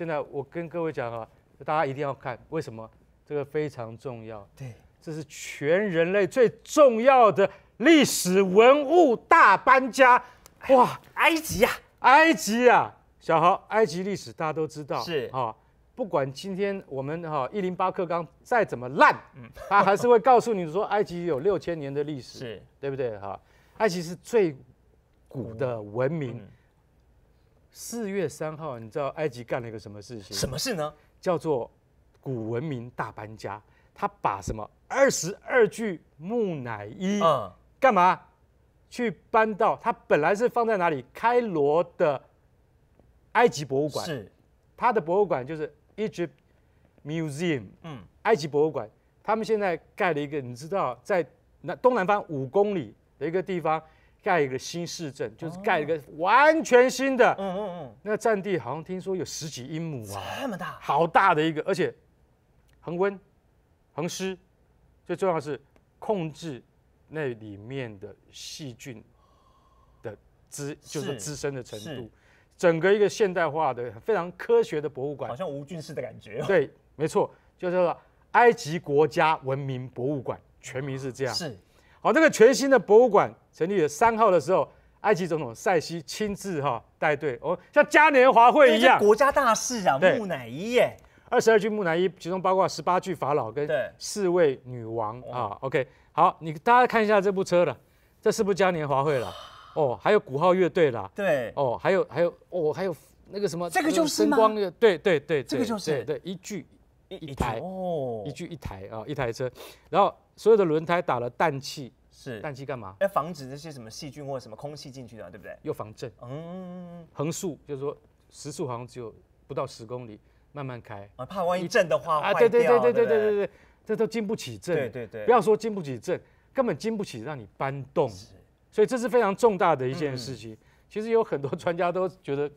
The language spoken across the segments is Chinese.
现在我跟各位讲啊，大家一定要看，为什么？这个非常重要。对，这是全人类最重要的历史文物大搬家。哇，埃及啊，埃及啊，小豪，埃及历史大家都知道，是啊。 不管今天我们108课纲再怎么烂，他还是会告诉你说，埃及有6000年的历史，是对不对？哈，埃及是最古的文明。4月3号，你知道埃及干了一个什么事情？什么事呢？叫做古文明大搬家。他把什么22具木乃伊，干嘛？去搬到他本来是放在哪里？开罗的埃及博物馆是他的博物馆，就是 Egypt Museum， 埃及博物馆，他们现在盖了一个，你知道，在东南方5公里的一个地方盖一个新市镇，就是盖一个完全新的，那占地好像听说有10几英亩啊，这么大，好大的一个，而且恒温、恒湿，最重要的是控制那里面的细菌的滋生的程度。 整个一个现代化的、非常科学的博物馆，好像无菌室的感觉。对，没错，就叫做埃及国家文明博物馆，全名是这样。是，好，这个全新的博物馆成立了3号的时候，埃及总统塞西亲自带队，像嘉年华会一样，国家大事啊，木乃伊耶，22具木乃伊，其中包括18具法老跟4位女王啊。OK， 好，你大家看一下这部车了，这是不是嘉年华会了？ 哦，还有鼓号乐队啦，对，哦，还有那个什么，这个就是吗？对对对，这个就是对，一具一台哦，一具一台啊，一台车，然后所有的轮胎打了氮气，是氮气干嘛？要防止那些什么细菌或者什么空气进去的，对不对？又防震，横速就是说时速好像只有不到10公里，慢慢开，怕万一震的话坏掉，对，这都经不起震，对，不要说经不起震，根本经不起让你搬动。 所以这是非常重大的一件事情。其实有很多专家都觉得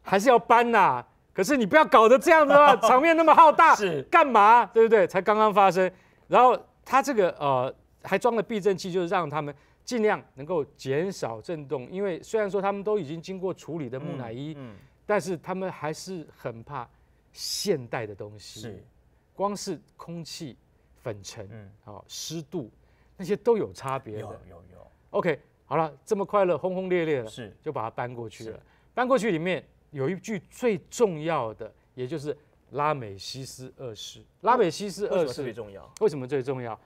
还是要搬呐，可是你不要搞得这样子啊，场面那么浩大，是干嘛？对不对？才刚刚发生。然后它这个还装了避震器，就是让他们尽量能够减少震动。因为虽然说他们都已经经过处理的木乃伊，但是他们还是很怕现代的东西，是光是空气、粉尘、湿度那些都有差别的。有。 OK， 好了，这么快乐、轰轰烈烈了，是就把它搬过去了。搬过去里面有一具最重要的，也就是拉美西斯二世。拉美西斯二世特别重要，为什么最重要？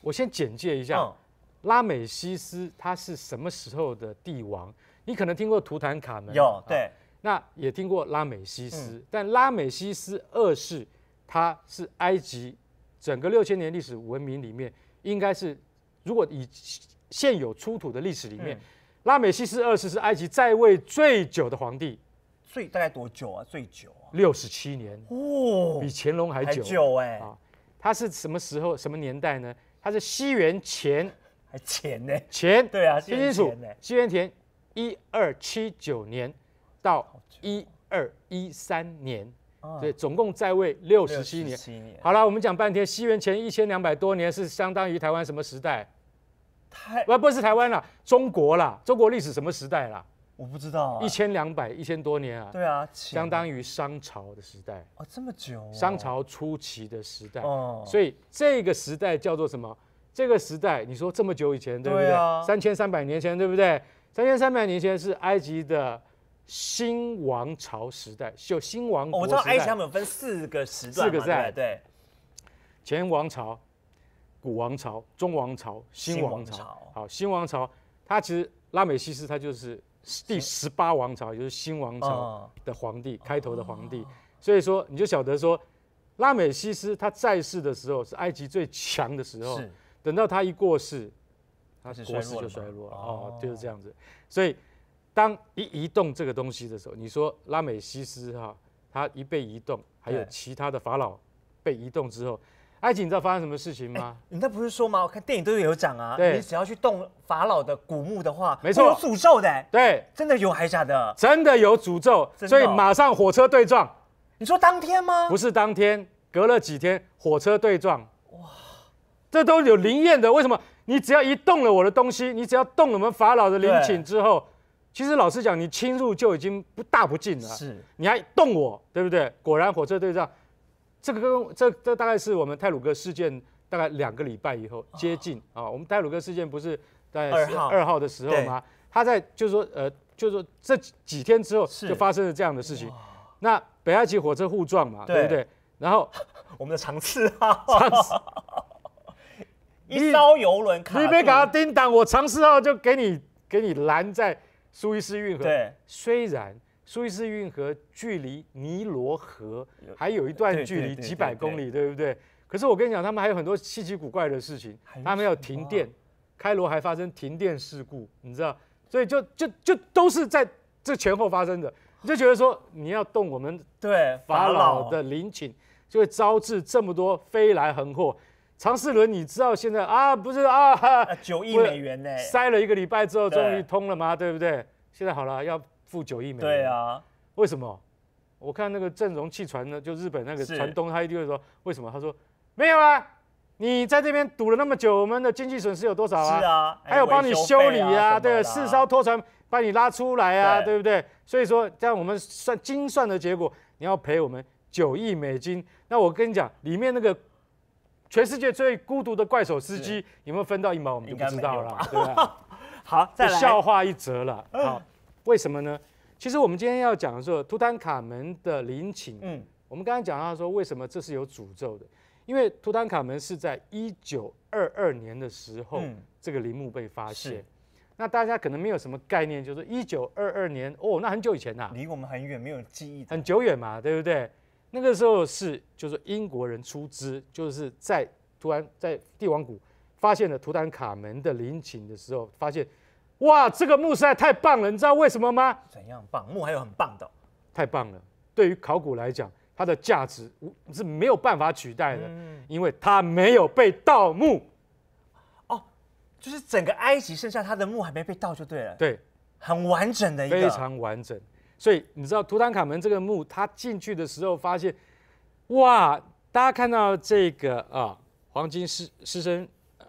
我先简介一下，拉美西斯他是什么时候的帝王？你可能听过图坦卡门，有对、那也听过拉美西斯，但拉美西斯二世他是埃及整个6000年历史文明里面，应该是如果以 现有出土的历史里面，拉美西斯二世是埃及在位最久的皇帝，大概多久啊？最久啊，67年哦，比乾隆还久。他是什么时候、什么年代呢？他是西元前，还前呢？前对啊，听清楚，西元前1279年到1213年，对，总共在位67年。好了，我们讲半天，西元前1200多年是相当于台湾什么时代？ 不是台湾啦，中国啦，中国历史什么时代啦？我不知道、1200、1000多年啊。对啊，相当于商朝的时代。哦，这么久、哦。商朝初期的时代。哦。所以这个时代叫做什么？这个时代，你说这么久以前，对不对？对啊。3300年前，对不对？3300年前是埃及的新王朝时代，就新王国时代。我知道埃及他们有分4个时段嘛，对。前王朝。 古王朝、中王朝、新王朝，好，新王朝，他其实拉美西斯他就是第18王朝，就是新王朝的皇帝，开头的皇帝。所以说，你就晓得说，拉美西斯他在世的时候是埃及最强的时候，等到他一过世，他国势就衰落了，就是这样子。所以，当一移动这个东西的时候，你说拉美西斯他一被移动，还有其他的法老被移动之后。 埃及，你知道发生什么事情吗？你那不是说吗？我看电影都有讲啊，你只要去动法老的古墓的话，没错，有诅咒的，对，真的有还假的？真的有诅咒，所以马上火车对撞。你说当天吗？不是当天，隔了几天火车对撞。哇，这都有灵验的，为什么？你只要一动了我的东西，你只要动了我们法老的陵寝之后，其实老实讲，你侵入就已经不敬了，是，你还动我，对不对？果然火车对仗，这大概是我们太鲁阁事件大概2个礼拜以后接近啊。我们太鲁阁事件不是在2号的时候吗？他在就是说这几天之后就发生了这样的事情。那北爱旗火车互撞嘛，对不对？然后我们的长賜號，一艘游轮卡住，你别搞叮当，我长賜號就给你拦在苏伊士运河。对，虽然苏伊士运河距离尼罗河还有一段距离，几百公里，对不对？可是我跟你讲，他们还有很多稀奇古怪的事情。他们要停电，开罗还发生停电事故，你知道？所以就都是在这前后发生的。你就觉得说，你要动我们法老的陵寝，就会招致这么多飞来横祸。长賜輪，你知道现在啊，不是啊，9亿美元呢，塞了1个礼拜之后，终于通了吗？对不对？现在好了，要付9亿美元。对啊，为什么？我看那个正荣汽船呢，就日本那个船东，他一定会说，为什么？他说没有啊，你在这边堵了那么久，我们的经济损失有多少啊？是啊，还有帮你修理啊，对，4艘拖船把你拉出来啊，对不对？所以说，这样我们精算的结果，你要赔我们9亿美金。那我跟你讲，里面那个。全世界最孤独的怪手司机有没有分到1毛，我们就不知道了，对吧？好，再来笑话一则了。好，为什么呢？其实我们今天要讲的是图坦卡门的陵寝。嗯，我们刚才讲到说，为什么这是有诅咒的？因为图坦卡门是在1922年的时候，这个陵墓被发现。那大家可能没有什么概念，就是1922年哦，那很久以前呐，离我们很远，没有记忆，很久远嘛，对不对？那个时候就是英国人出资，就是在帝王谷发现了图坦卡门的陵寝的时候，发现，哇，这个墓实在太棒了，你知道为什么吗？怎样棒？墓还有很棒的，太棒了！对于考古来讲，它的价值是没有办法取代的，因为它没有被盗墓。哦，就是整个埃及剩下它的墓还没被盗就对了。对，很完整的一个，非常完整。所以你知道图坦卡门这个墓，他进去的时候发现，哇，大家看到这个啊黄金狮身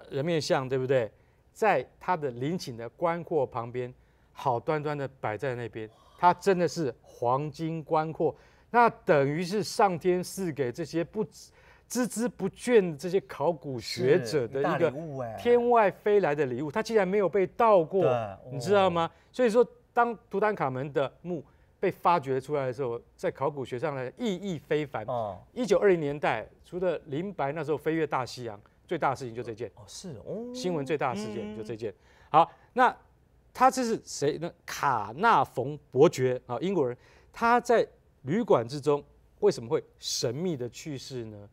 人面像，对不对？在他的陵寝的棺椁旁边，好端端的摆在那边，它真的是黄金棺椁，那等于是上天赐给这些孜孜不倦这些考古学者的一个天外飞来的礼物，它竟然没有被盗过，你知道吗？所以说，当图坦卡门的墓被发掘出来的时候，在考古学上来意义非凡。1920年代，除了林白那时候飞越大西洋，最大的事情就这件。哦，是哦，新闻最大的事件就这件。好，那他这是谁呢？卡纳冯伯爵啊，英国人。他在旅馆之中为什么会神秘的去世呢？